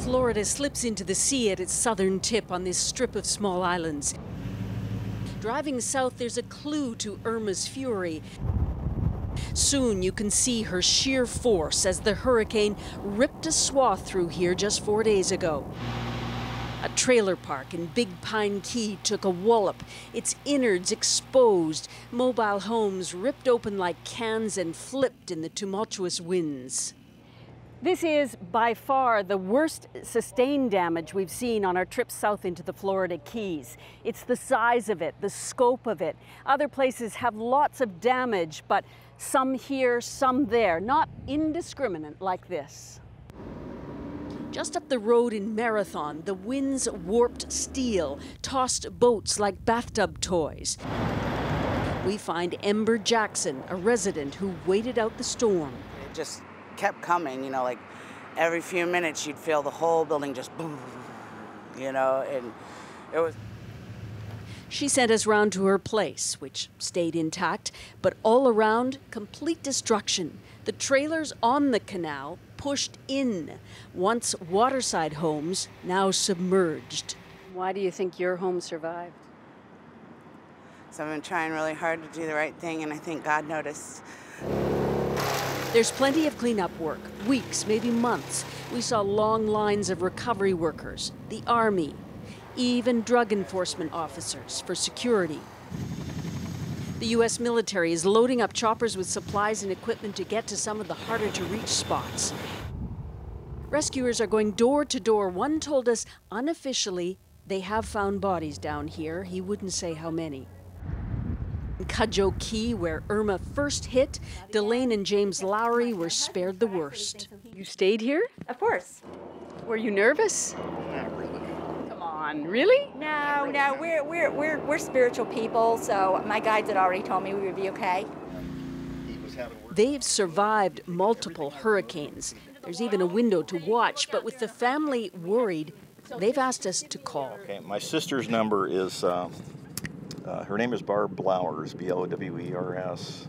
Florida slips into the sea at its southern tip on this strip of small islands. Driving south, there's a clue to Irma's fury. Soon you can see her sheer force as the hurricane ripped a swath through here just 4 days ago. A trailer park in Big Pine Key took a wallop, its innards exposed, mobile homes ripped open like cans and flipped in the tumultuous winds. This is by far the worst sustained damage we've seen on our trip south into the Florida Keys. It's the size of it, the scope of it. Other places have lots of damage, but some here, some there, not indiscriminate like this. Just up the road in Marathon, the winds warped steel, tossed boats like bathtub toys. We find Ember Jackson, a resident who waited out the storm. It just kept coming, you know, like every few minutes you'd feel the whole building just boom, you know, and it was... She sent us round to her place, which stayed intact, but all around, complete destruction. The trailers on the canal pushed in. Once waterside homes, now submerged. Why do you think your home survived? So I've been trying really hard to do the right thing, and I think God noticed. There's plenty of cleanup work, weeks, maybe months. We saw long lines of recovery workers, the Army, even drug enforcement officers for security. The U.S. military is loading up choppers with supplies and equipment to get to some of the harder-to-reach spots. Rescuers are going door to door. One told us unofficially they have found bodies down here. He wouldn't say how many. In Cudjoe Key, where Irma first hit, Delaine and James Lowry were spared the worst. You stayed here? Of course. Were you nervous? Not really. Come on, really? No, we're spiritual people, so my guides had already told me we would be okay. They've survived multiple hurricanes. There's even a window to watch, but with the family worried, they've asked us to call. Okay, my sister's number is... her name is Barb Blowers, B-L-O-W-E-R-S,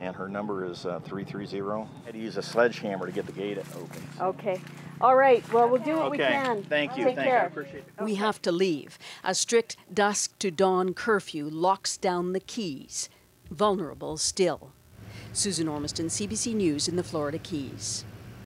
and her number is 330. I had to use a sledgehammer to get the gate open. Okay. All right. Well, we'll do what we can. Thank you. Take care. I appreciate it. We have to leave. A strict dusk to dawn curfew locks down the Keys. Vulnerable still. Susan Ormiston, CBC News in the Florida Keys.